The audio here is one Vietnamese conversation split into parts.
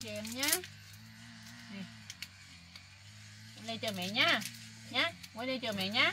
Chờ em nhá. Này. Em đây chờ mẹ nhá. Nhá, ngồi đây chờ mẹ nhá.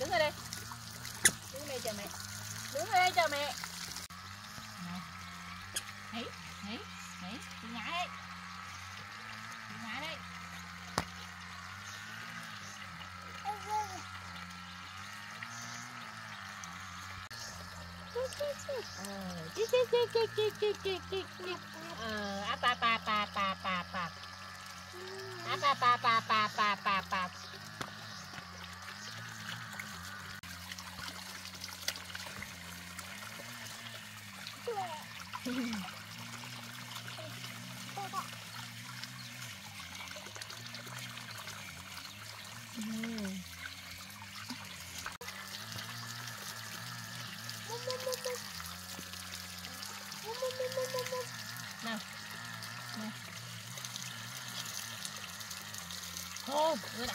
Đứng ở đây. Đứng ở đây chờ mẹ. Đứng ở đây chờ mẹ. Đấy, đấy, đấy, đi nhả đấy. Đi nhả đấy. Nào, nào. Ô, người đã.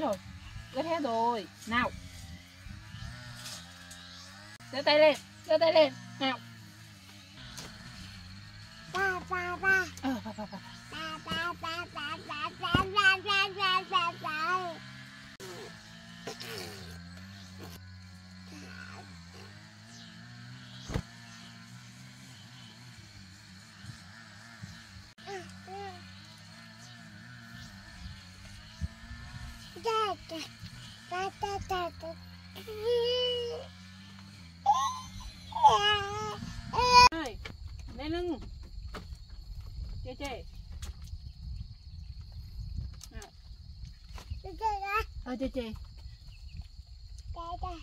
rồi. Ướt hết rồi. Nào. Đưa tay lên. Nào. Ba. Lên lưng. Chị. coi cho chị. Đây đây.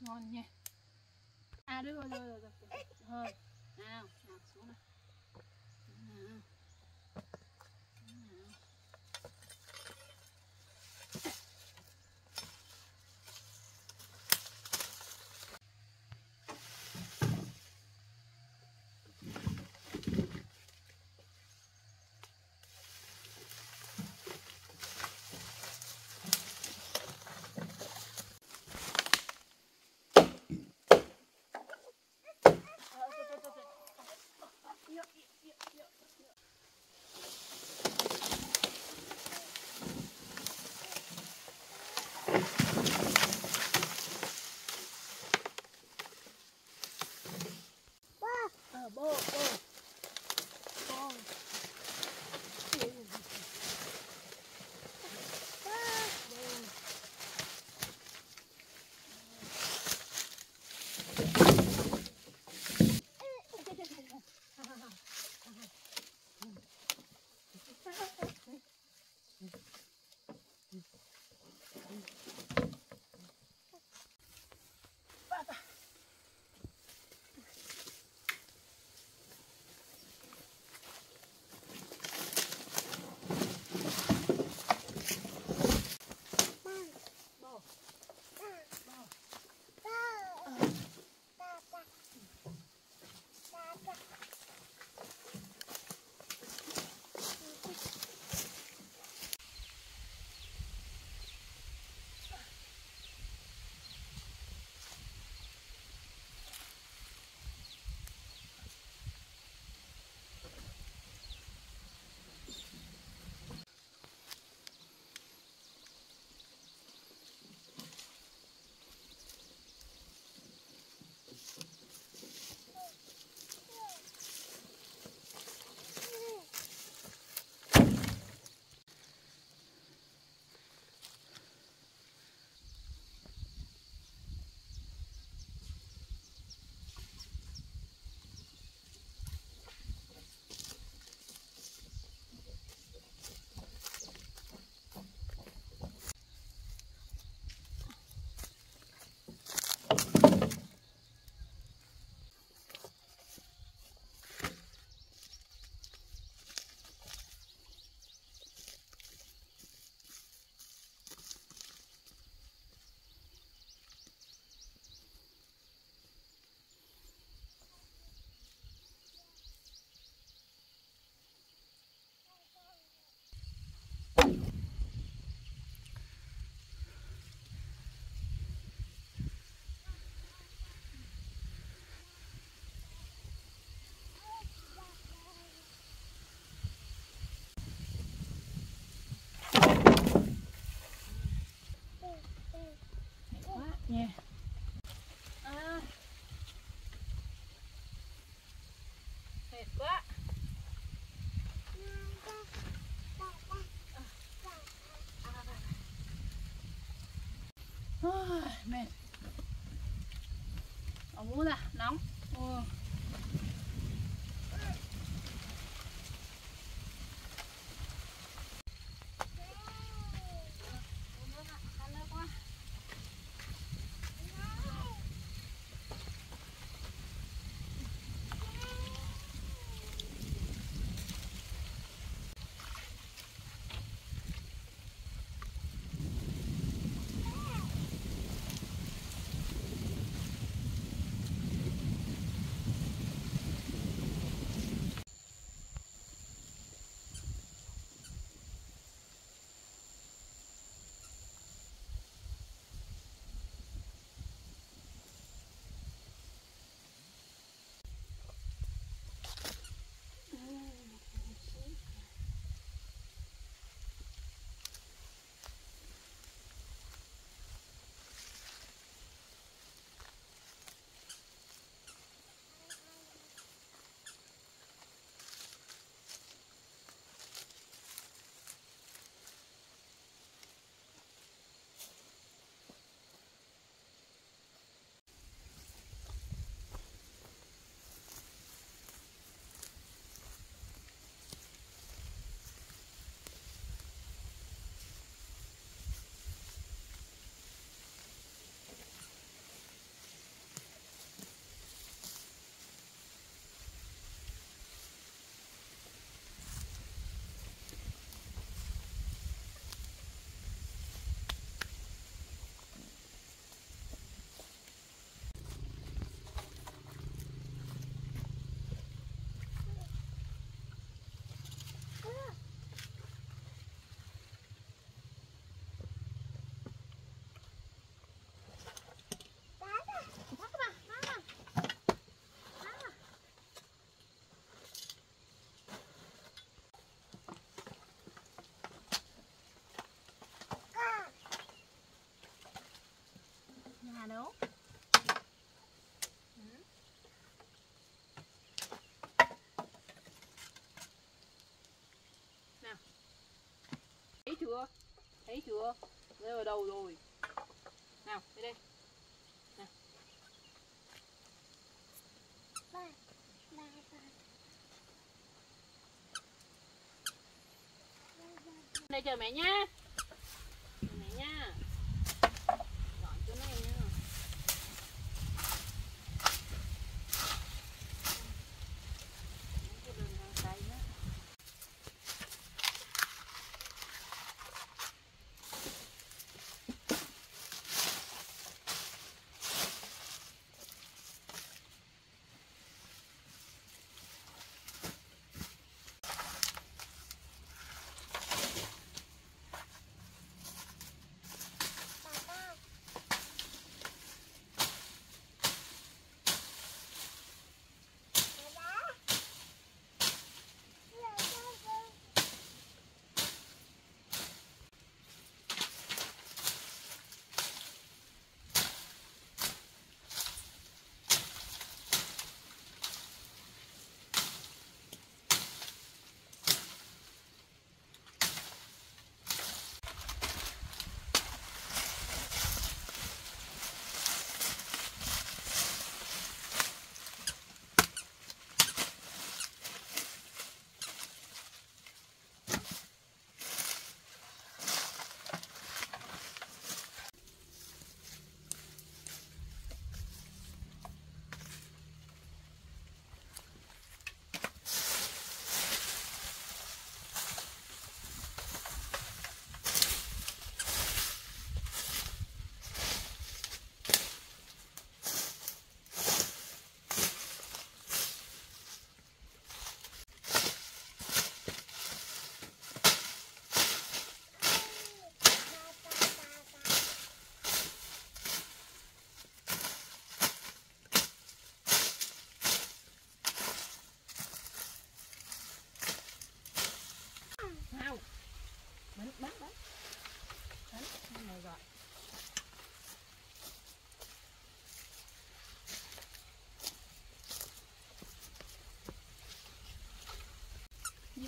Ngon nha. À được rồi, rồi. Thôi. Nào, nào xuống nào. Nào. quá. Mệt. Ở mũ ra, nóng. No. Nào. Thấy chưa? Thấy chưa? Đây ở đâu rồi? Nào, đây đây. Nào. Bye. Bye. Đây chờ mẹ nhá. Chờ mẹ nha. Dọn chỗ này nha.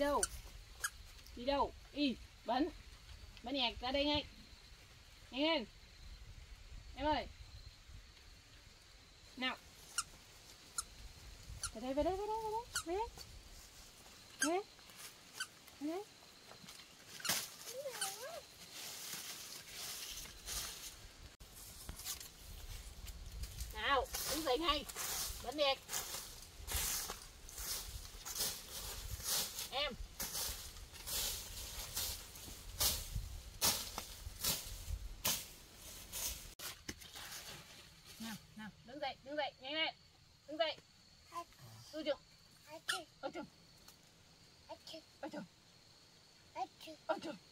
đâu? Đi đâu? Y bắn. Bắn nhạc ra đây ngay. Nhanh lên. Em ơi. Nào. Về đây, về đây, về đây, về đây. Về đây. Về đây. Nào, đứng dậy ngay. Bắn nhạc. Em. Nào, nào, đứng dậy, nhanh lên. Đứng dậy. Ôi trời. Ôi trời. Ôi trời. Ôi trời. Ôi trời.